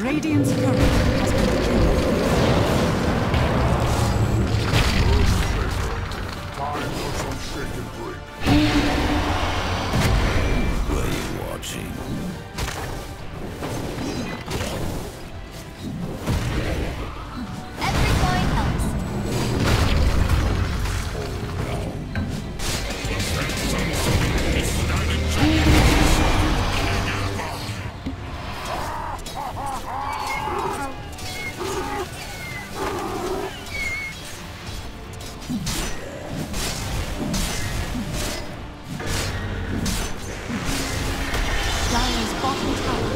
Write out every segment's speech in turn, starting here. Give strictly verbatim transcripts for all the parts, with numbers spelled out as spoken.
Radiant's turret has been killed. Were you watching? Every coin helps. Radiant's middle tower is under attack.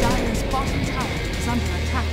Dire's bottom tower is under attack.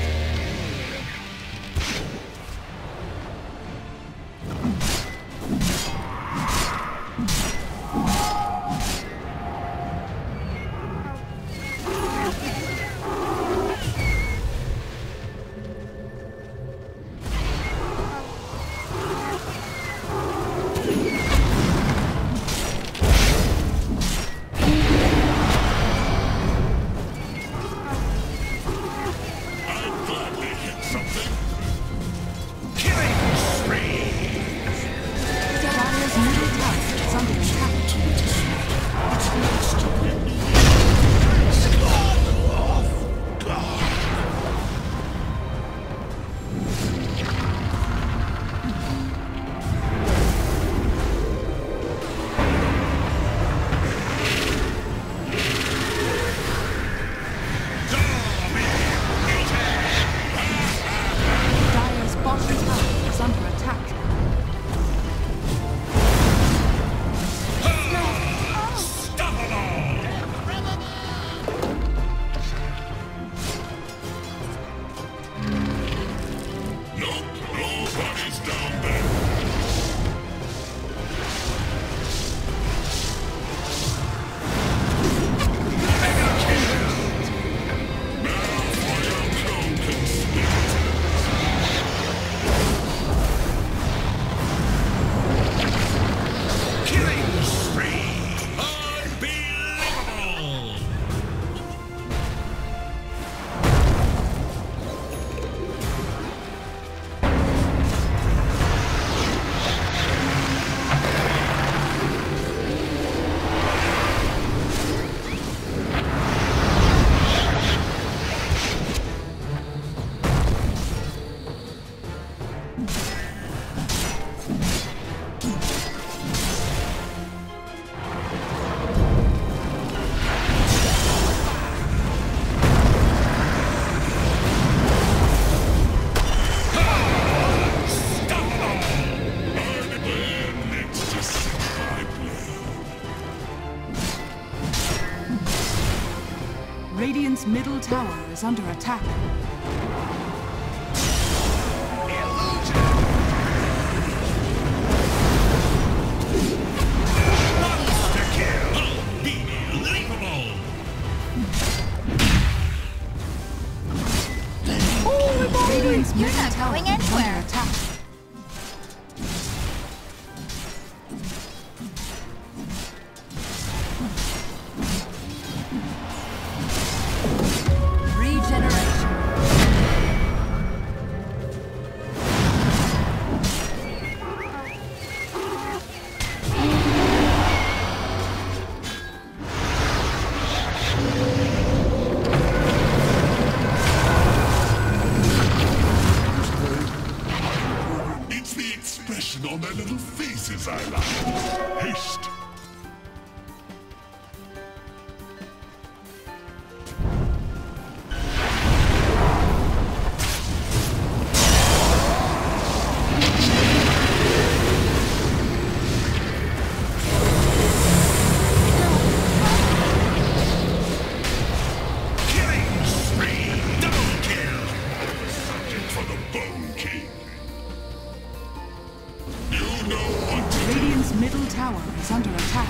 Radiant's middle tower is under attack. Radiant's middle tower is under attack. On their little faces, I like. Haste! tower is under attack.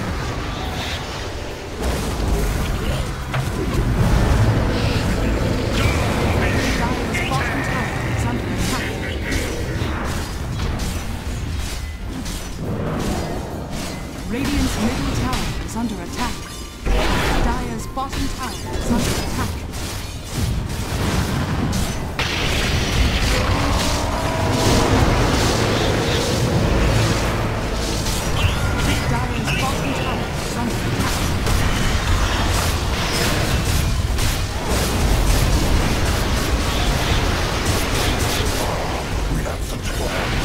Dire's bottom tower is under attack. Radiant's middle tower is under attack. Dire's bottom tower is under attack. Dire's bottom tower is under attack. We have some trouble.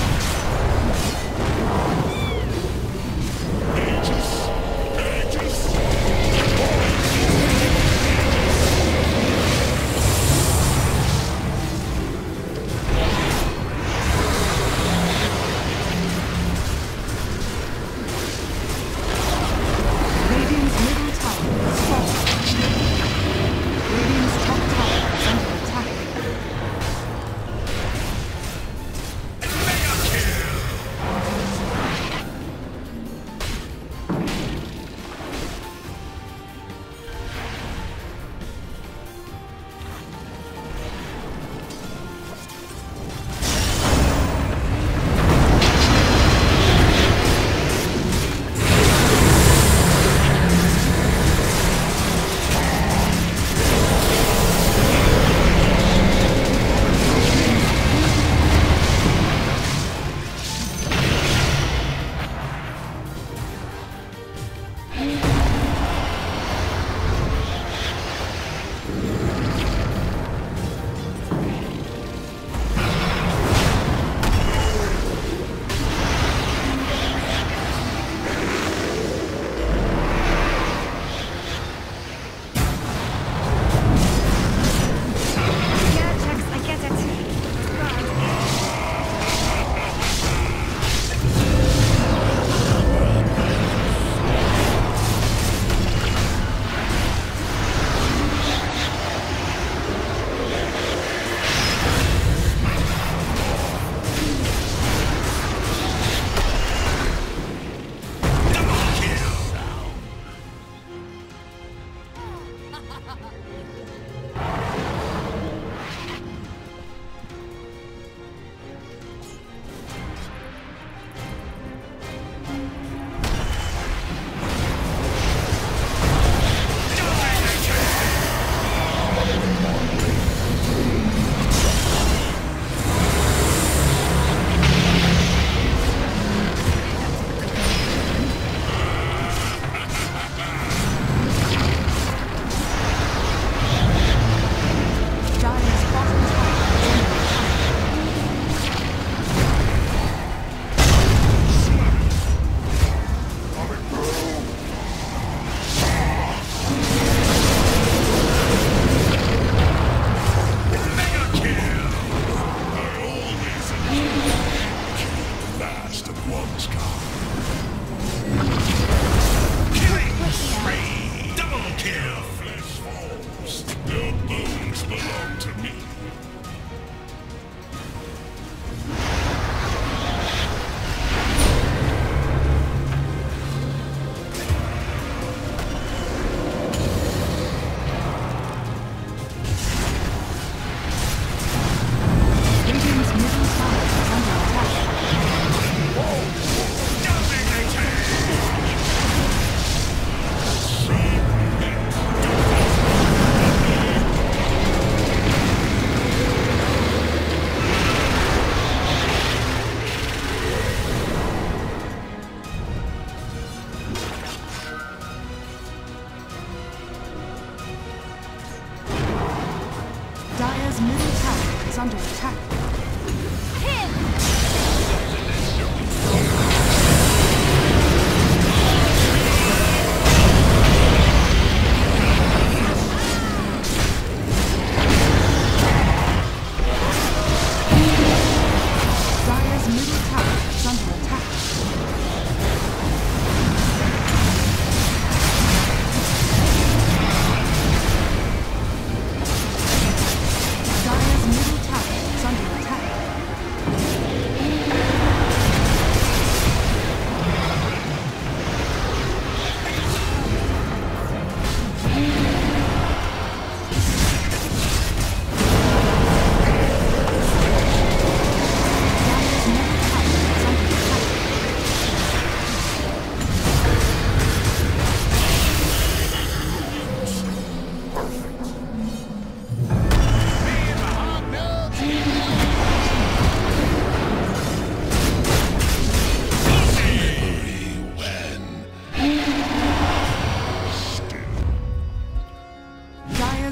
Under attack.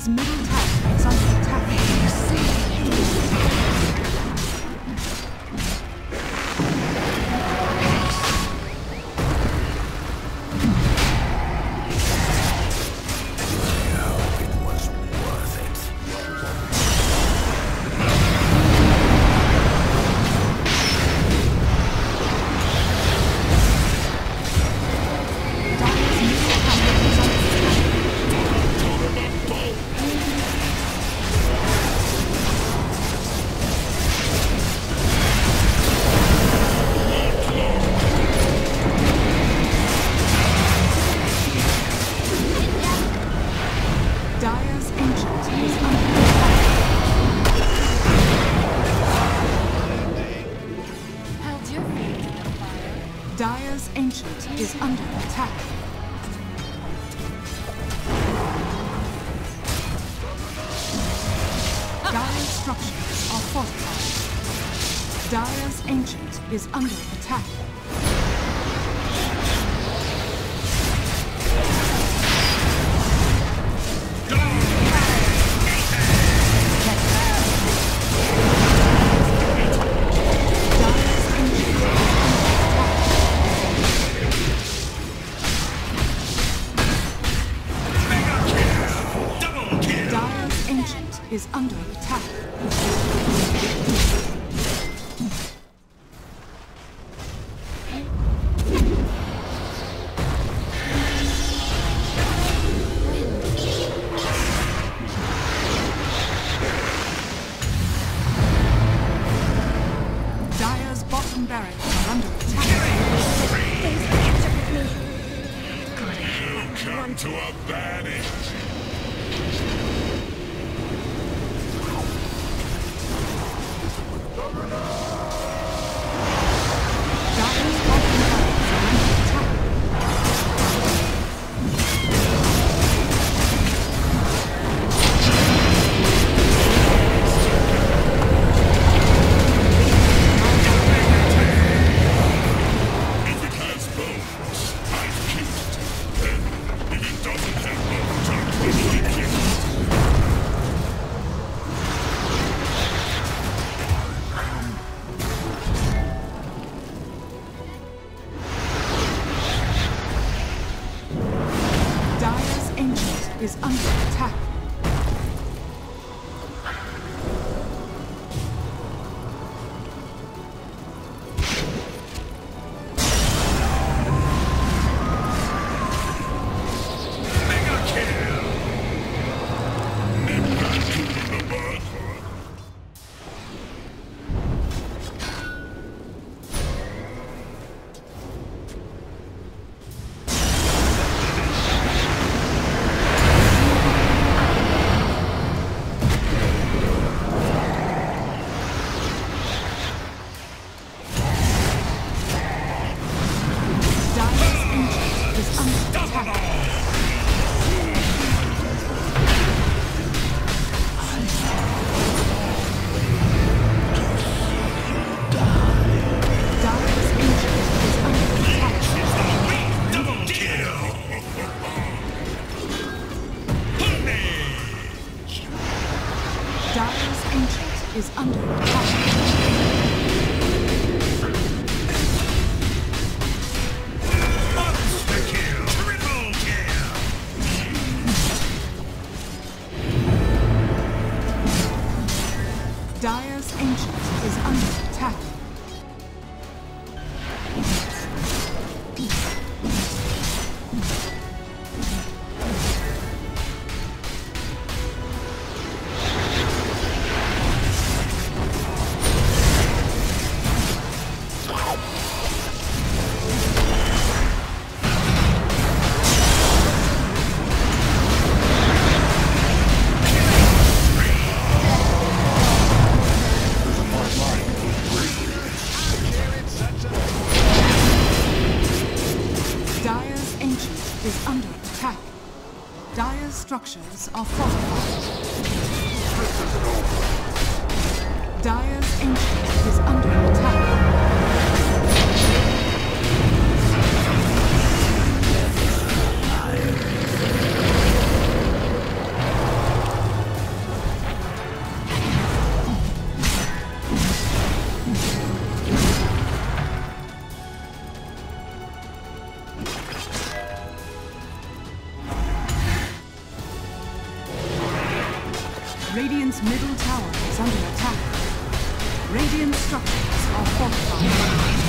Dyer's middle tower is under attack. You see? Now it was worth it. Dyer's middle tower is under attack. Dyer's ancient is under attack. Dyer's ancient is under attack. Dyer's structures are fortified. Dyer's ancient is under attack. Is under attack. Dyer's bottom barracks are under attack. God, you come to a bad end. Is under attack. Mega kill! Mega kill the bird. Dyer's ancient is under attack. Monster kill! Triple kill! Dyer's ancient is under attack. Is under attack. Dyer's structures are fortified. Dyer's ancient is under attack. Radiant's middle tower is under attack. Radiant structures are fortified.